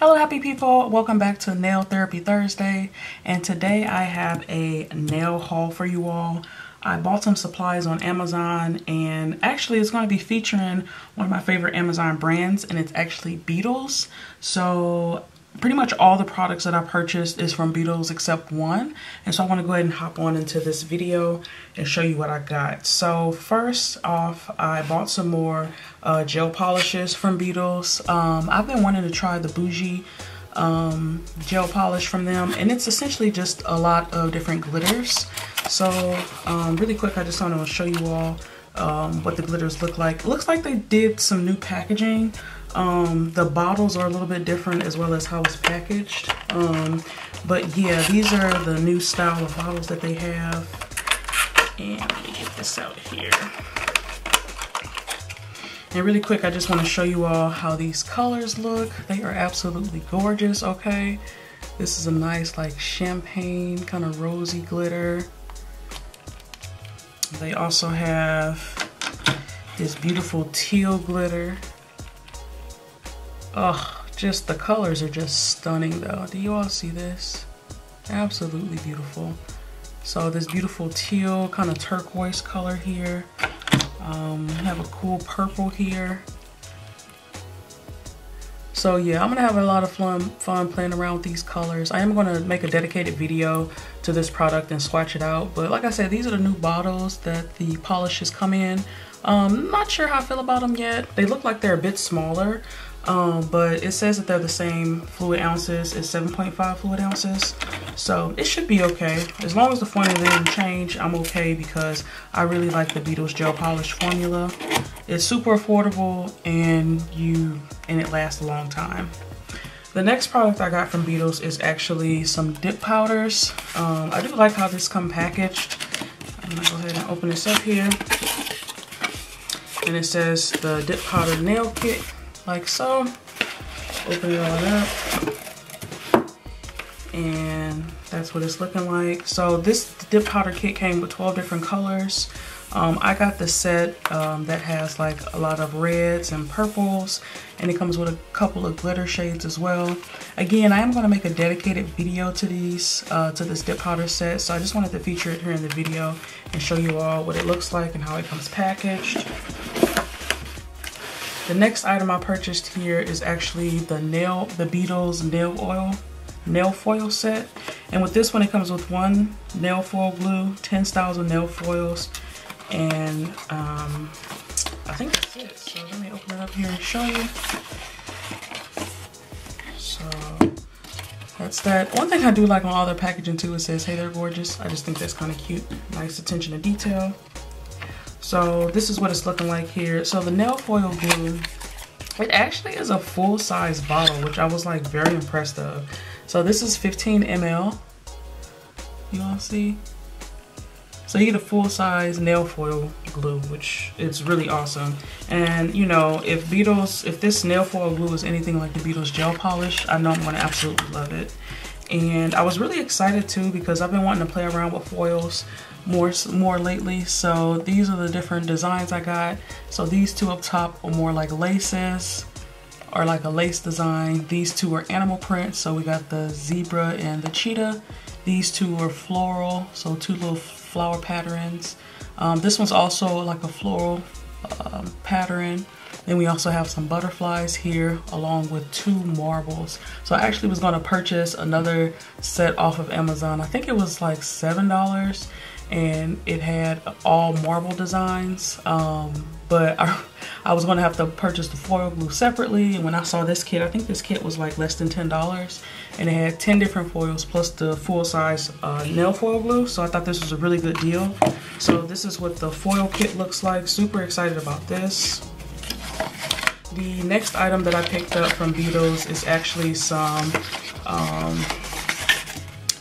Hello happy people, welcome back to Nail Therapy Thursday, and today I have a nail haul for you all. I bought some supplies on Amazon, and actually it's going to be featuring one of my favorite Amazon brands, and it's actually Beetles. So pretty much all the products that I purchased is from Beetles except one, and so I want to go ahead and hop on into this video and show you what I got. So first off, I bought some more gel polishes from Beetles. I've been wanting to try the Bougie gel polish from them, and it's essentially just a lot of different glitters. So really quick, I just want to show you all what the glitters look like. It looks like they did some new packaging. The bottles are a little bit different as well as how it's packaged, but yeah, these are the new style of bottles that they have. And let me get this out here, and really quick I just want to show you all how these colors look. They are absolutely gorgeous. Okay, this is a nice like champagne kind of rosy glitter. They also have this beautiful teal glitter. Oh, just the colors are just stunning though. Do you all see this? Absolutely beautiful. So this beautiful teal kind of turquoise color here. Have a cool purple here. So yeah, I'm gonna have a lot of fun playing around with these colors. I am gonna make a dedicated video to this product and swatch it out, but like I said, these are the new bottles that the polishes come in. Not sure how I feel about them yet. They look like they're a bit smaller. But it says that they're the same fluid ounces. It's 7.5 fluid ounces, so it should be okay. As long as the formula didn't change, I'm okay, because I really like the Beetles gel polish formula. It's super affordable, and it lasts a long time. The next product I got from Beetles is actually some dip powders. I do like how this comes packaged. I'm gonna go ahead and open this up here, and it says the dip powder nail kit. Like so. Open it all up, and that's what it's looking like. So this dip powder kit came with 12 different colors. I got the set that has like a lot of reds and purples, and it comes with a couple of glitter shades as well. Again, I am going to make a dedicated video to these to this dip powder set, so I just wanted to feature it here in the video and show you all what it looks like and how it comes packaged. The next item I purchased here is actually the Beetles nail foil set. And with this one, it comes with one nail foil glue, 10 styles of nail foils, and I think that's it. So let me open it up here and show you. So that's that. One thing I do like on all their packaging too, it says, "Hey, they're gorgeous." I just think that's kind of cute. Nice attention to detail. So this is what it's looking like here. So the nail foil glue, it actually is a full-size bottle, which I was like very impressed of. So this is 15 ml. You all see? So you get a full-size nail foil glue, which is really awesome. And you know, if this nail foil glue is anything like the Beetles gel polish, I know I'm gonna absolutely love it. And I was really excited too, because I've been wanting to play around with foils more lately. So these are the different designs I got. So these two up top are more like laces, or like a lace design. These two are animal prints, so we got the zebra and the cheetah. These two are floral, so two little flower patterns. This one's also like a floral pattern. Then we also have some butterflies here, along with two marbles. So I actually was going to purchase another set off of Amazon. I think it was like $7, and it had all marble designs. But I was going to have to purchase the foil glue separately. And when I saw this kit, I think this kit was like less than $10, and it had 10 different foils plus the full-size nail foil glue. So I thought this was a really good deal. So this is what the foil kit looks like. Super excited about this. The next item that I picked up from Beetles is actually some,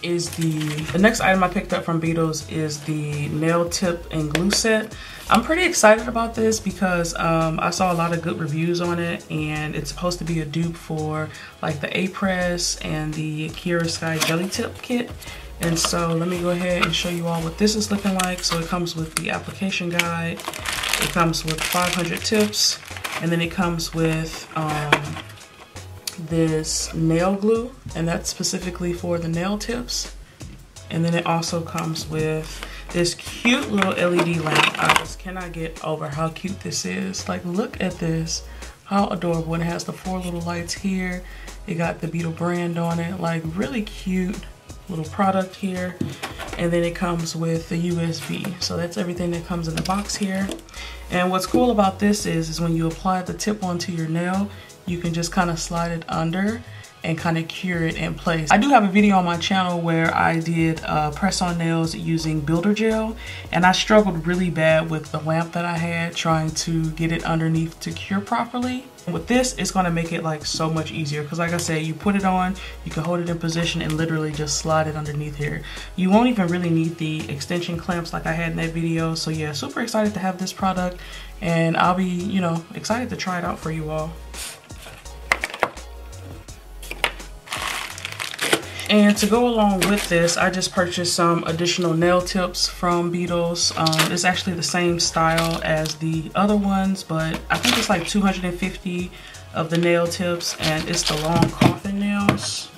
the next item I picked up from Beetles is the nail tip and glue set. I'm pretty excited about this because I saw a lot of good reviews on it, and it's supposed to be a dupe for like the A Press and the Kiera Sky Jelly Tip Kit. And so let me go ahead and show you all what this is looking like. So it comes with the application guide, it comes with 500 tips, and then it comes with this nail glue, and that's specifically for the nail tips. And then it also comes with this cute little LED lamp. I just cannot get over how cute this is. Like, look at this, how adorable. And it has the four little lights here. It got the Beetle brand on it. Like, really cute little product here. And then it comes with the USB. So that's everything that comes in the box here. And what's cool about this is when you apply the tip onto your nail, you can just kind of slide it under and kind of cure it in place. I do have a video on my channel where I did press on nails using builder gel, and I struggled really bad with the lamp that I had trying to get it underneath to cure properly. And with this, it's gonna make it like so much easier, because like I said, you put it on, you can hold it in position and literally just slide it underneath here. You won't even really need the extension clamps like I had in that video. So yeah, super excited to have this product, and I'll be, you know, excited to try it out for you all. And to go along with this, I just purchased some additional nail tips from Beetles. It's actually the same style as the other ones, but I think it's like 250 of the nail tips, and it's the long coffin nails.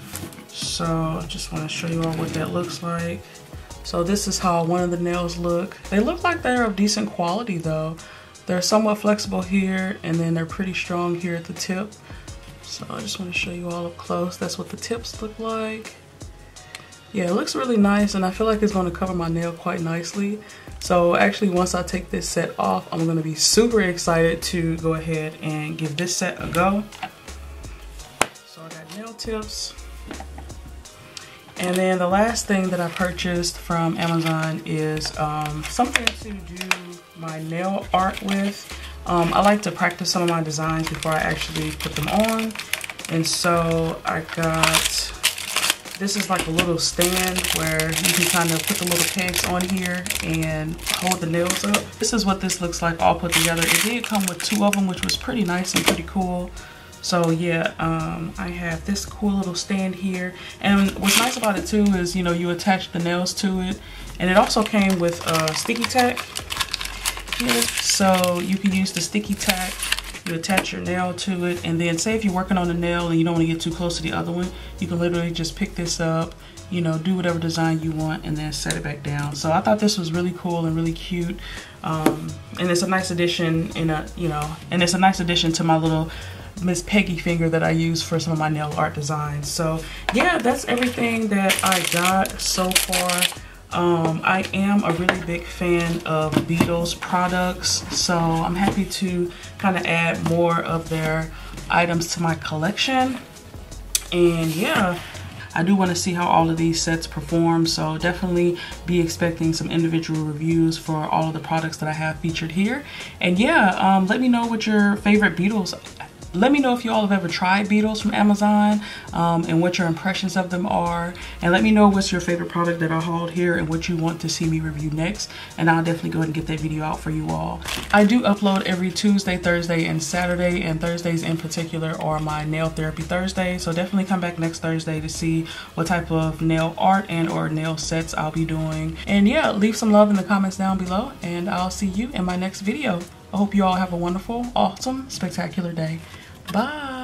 So I just want to show you all what that looks like. So this is how one of the nails look. They look like they're of decent quality though. They're somewhat flexible here, and then they're pretty strong here at the tip. So I just want to show you all up close. That's what the tips look like. Yeah, it looks really nice, and I feel like it's going to cover my nail quite nicely. So actually, once I take this set off, I'm going to be super excited to go ahead and give this set a go. So I got nail tips. And then the last thing that I purchased from Amazon is something to do my nail art with. I like to practice some of my designs before I actually put them on. And so I got, this is like a little stand where you can kind of put the little pegs on here and hold the nails up. This is what this looks like all put together. It did come with two of them, which was pretty nice and pretty cool. So yeah, I have this cool little stand here. And what's nice about it too is, you know, you attach the nails to it. And it also came with sticky tack. So you can use the sticky tack, you attach your nail to it, and then say if you're working on a nail and you don't want to get too close to the other one, you can literally just pick this up, you know, do whatever design you want, and then set it back down. So I thought this was really cool and really cute, and it's a nice addition in a, you know, and it's a nice addition to my little Miss Peggy finger that I use for some of my nail art designs. So yeah, that's everything that I got so far. I am a really big fan of Beetles products, so I'm happy to kind of add more of their items to my collection. And yeah, I do want to see how all of these sets perform, so definitely be expecting some individual reviews for all of the products that I have featured here. And yeah, let me know what your favorite Beetles are. Let me know if you all have ever tried Beetles from Amazon, and what your impressions of them are. And let me know what's your favorite product that I hauled here and what you want to see me review next. And I'll definitely go ahead and get that video out for you all. I do upload every Tuesday, Thursday, and Saturday. And Thursdays in particular are my nail therapy Thursday. So definitely come back next Thursday to see what type of nail art and or nail sets I'll be doing. And yeah, leave some love in the comments down below. And I'll see you in my next video. I hope you all have a wonderful, awesome, spectacular day. Bye.